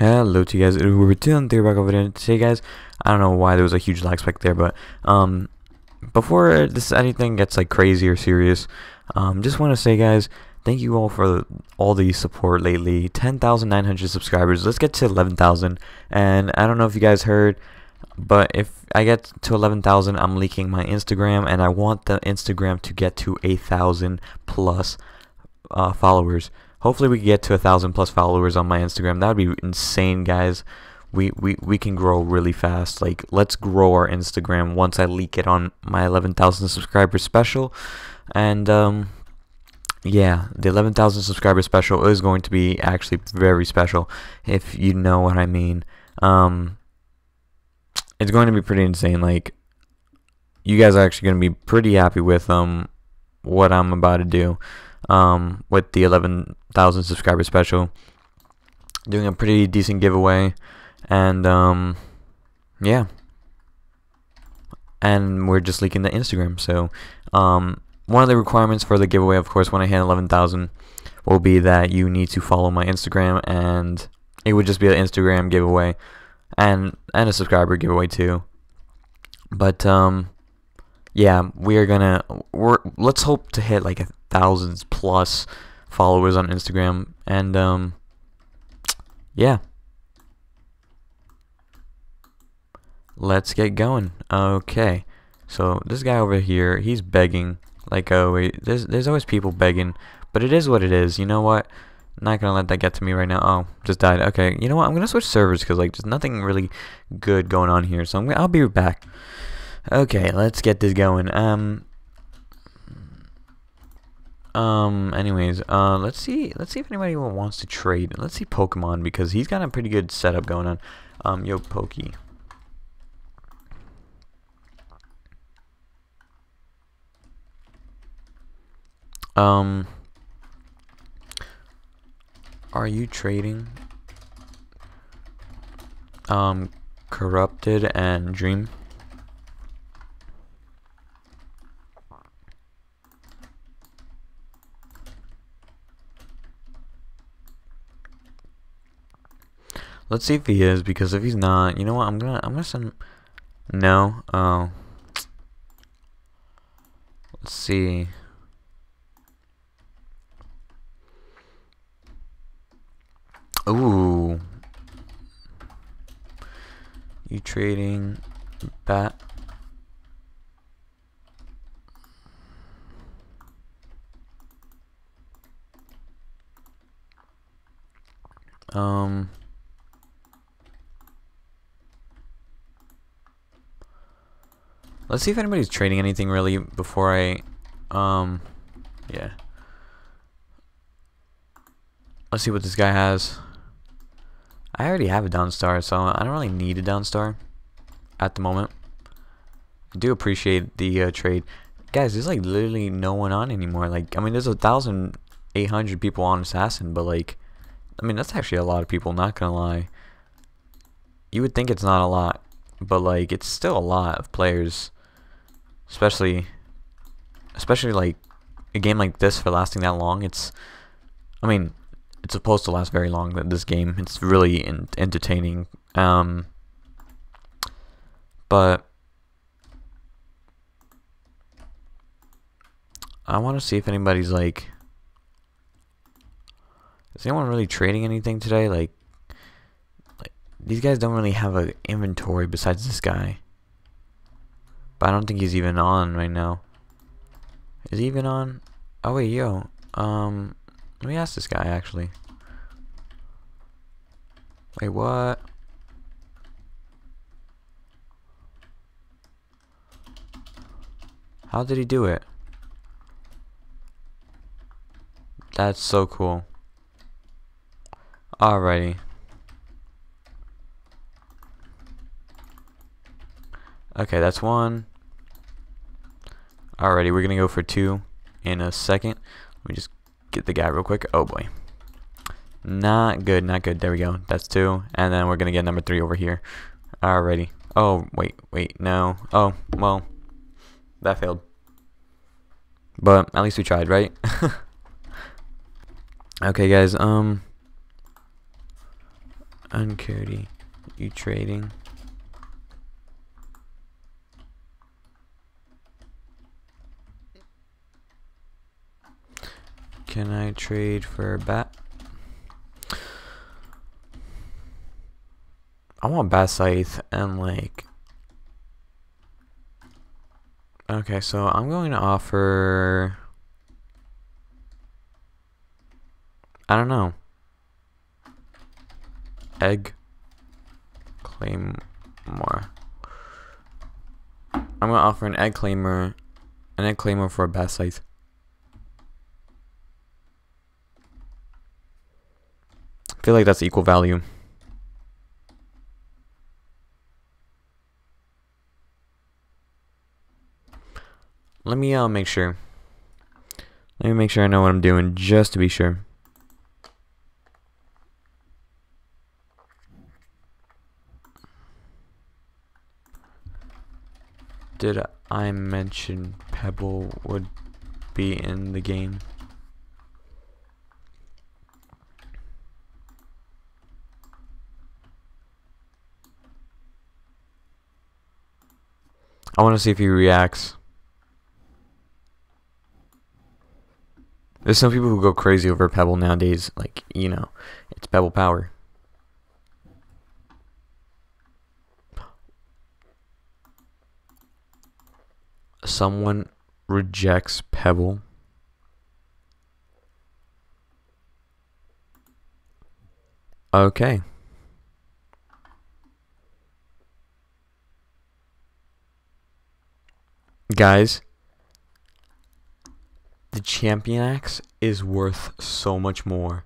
Hello to you guys, we're doing the back over there today, guys. I don't know why there was a huge lag spike there, but before this anything gets like crazy or serious, just want to say, guys, thank you all for all the support lately. 10,900 subscribers. Let's get to 11,000. And I don't know if you guys heard, but if I get to 11,000, I'm leaking my Instagram, and I want the Instagram to get to 8,000 plus followers. Hopefully we can get to 1,000 plus followers on my Instagram. That would be insane, guys. We can grow really fast. Like, let's grow our Instagram once I leak it on my 11,000 subscriber special. And yeah, the 11,000 subscriber special is going to be actually very special, if you know what I mean. It's going to be pretty insane. Like, you guys are actually going to be pretty happy with what I'm about to do. With the 11,000 subscriber special, doing a pretty decent giveaway, and yeah, and we're just leaking the Instagram. So one of the requirements for the giveaway, of course, when I hit 11,000, will be that you need to follow my Instagram, and it would just be an Instagram giveaway and a subscriber giveaway too. But yeah, let's hope to hit like thousands plus followers on Instagram, and yeah, let's get going. Okay, so this guy over here, he's begging. Like, oh, there's always people begging, but it is what it is. You know what? I'm not gonna let that get to me right now. Oh, just died. Okay, you know what? I'm gonna switch servers because like there's nothing really good going on here. So I'll be back. Okay, let's get this going. Anyways, let's see if anybody wants to trade. Let's see Pokemon, because he's got a pretty good setup going on. Yo, Pokey. Are you trading? Corrupted and Dream. Let's see if he is, because if he's not, you know what? I'm gonna send. No. Oh. Let's see. Ooh. You trading bat? Let's see if anybody's trading anything really before I, yeah. Let's see what this guy has. I already have a Dawnstar, so I don't really need a Dawnstar at the moment. I do appreciate the trade. Guys, there's like literally no one on anymore. Like, I mean, there's 1,800 people on Assassin, but like, I mean, that's actually a lot of people, not gonna lie. You would think it's not a lot, but like, it's still a lot of players. Especially like a game like this, for lasting that long. I mean, it's supposed to last very long. This game, it's really entertaining. But I want to see if anybody's like, is anyone really trading anything today? Like these guys don't really have an inventory besides this guy. But I don't think he's even on right now. Is he even on? Oh wait, yo. Let me ask this guy, actually. Wait, what? How did he do it? That's so cool. Alrighty. Okay, that's one. Alrighty, we're gonna go for two in a second. Let me just get the guy real quick. Oh boy, not good, not good. There we go, that's two, and then we're gonna get number three over here. Alrighty. Oh wait, no. Oh well, that failed, but at least we tried, right? Okay guys, Uncody, you trading? Can I trade for a bat? I want bat scythe and like. Okay, so I'm going to offer. I don't know. Egg. Claymore. I'm gonna offer an egg claymore for a bat scythe. I feel like that's equal value. Let me make sure. Let me make sure I know what I'm doing, just to be sure. Did I mention Pebble would be in the game? I want to see if he reacts. There's some people who go crazy over Pebble nowadays. Like, you know, it's Pebble power. Someone rejects Pebble. Okay. Guys, the Champion Axe is worth so much more.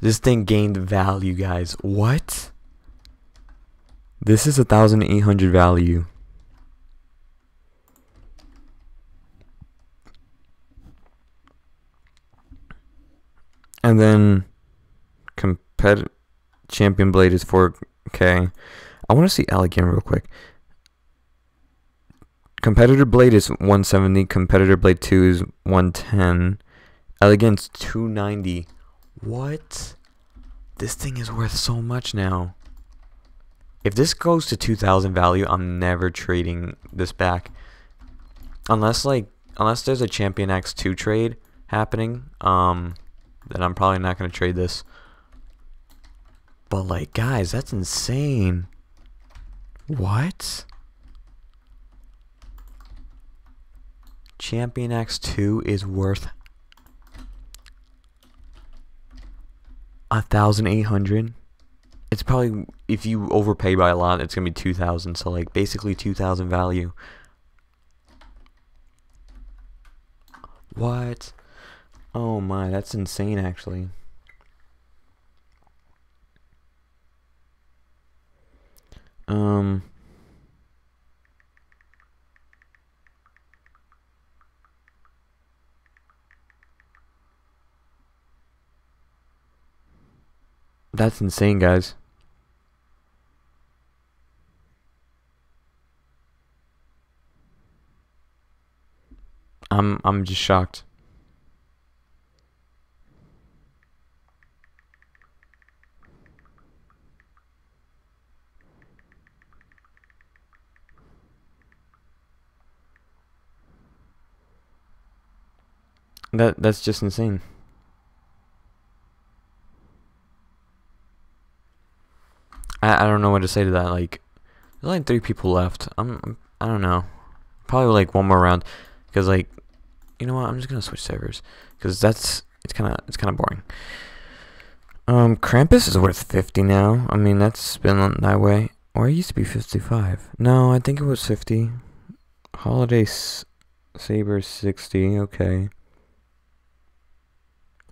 This thing gained value, guys. What? This is 1,800 value. And then Champion Blade is 4k. I want to see Al again real quick. Competitor Blade is 170. Competitor Blade 2 is 110. Elegance 290. What? This thing is worth so much now. If this goes to 2,000 value, I'm never trading this back. Unless unless there's a Champion Axe 2 trade happening, then I'm probably not gonna trade this. But like, guys, that's insane. What? Champion Axe 2 is worth 1,800. It's probably, if you overpay by a lot, it's gonna be 2,000. So like basically 2,000 value. What? Oh my, that's insane actually. That's insane, guys. I'm just shocked. That's just insane. I don't know what to say to that. Like, there's only 3 people left. I don't know. Probably like one more round, because like, you know what? I'm just gonna switch servers, because it's kind of boring. Krampus is worth 50 now. I mean, that's been that way. Or it used to be 55. No, I think it was 50. Holiday Saber 60. Okay.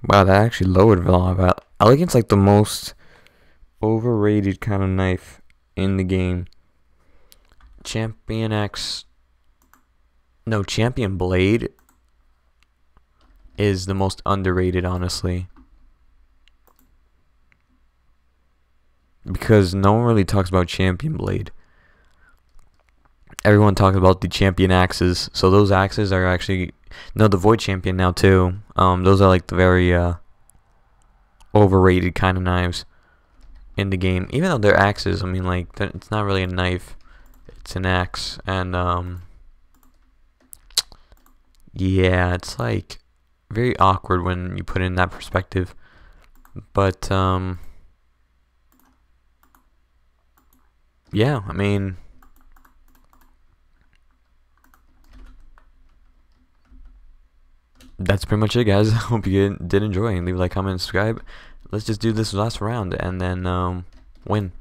Wow, that actually lowered a lot. About Elegant's like the most overrated kind of knife in the game. Champion Axe, no, Champion Blade is the most underrated, honestly, because no one really talks about Champion Blade. Everyone talks about the Champion Axes, so those axes are actually, no, the Void Champion now too. Those are like the very overrated kind of knives. in the game, even though they're axes. I mean, like, it's not really a knife, it's an axe. And yeah, it's like very awkward when you put it in that perspective. But yeah, I mean, that's pretty much it, guys. I hope you did enjoy, and leave a like, comment, and subscribe. Let's just do this last round and then win.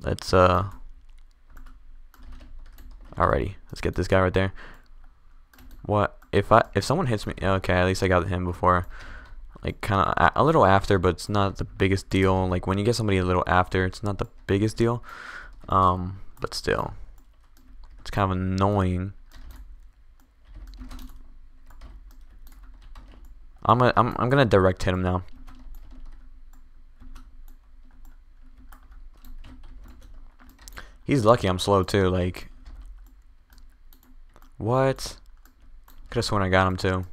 Let's alrighty, let's get this guy right there. What if someone hits me? Okay, at least I got him before. Like, kind of a little after, but it's not the biggest deal. Like, when you get somebody a little after, it's not the biggest deal, but still, it's kind of annoying. I'm gonna direct hit him now. He's lucky I'm slow too. Like, what? Could have sworn I got him too.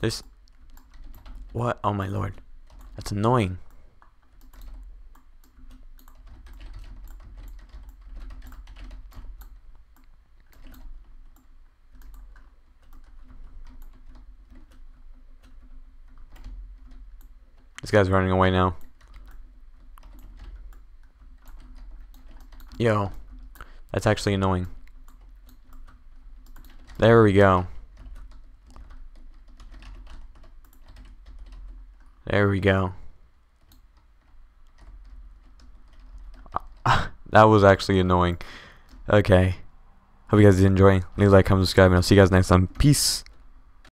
This, what? Oh my lord, that's annoying. This guy's running away now. Yo, that's actually annoying. There we go. There we go. That was actually annoying. Okay. Hope you guys did enjoy. Leave a like, comment, subscribe, and I'll see you guys next time. Peace.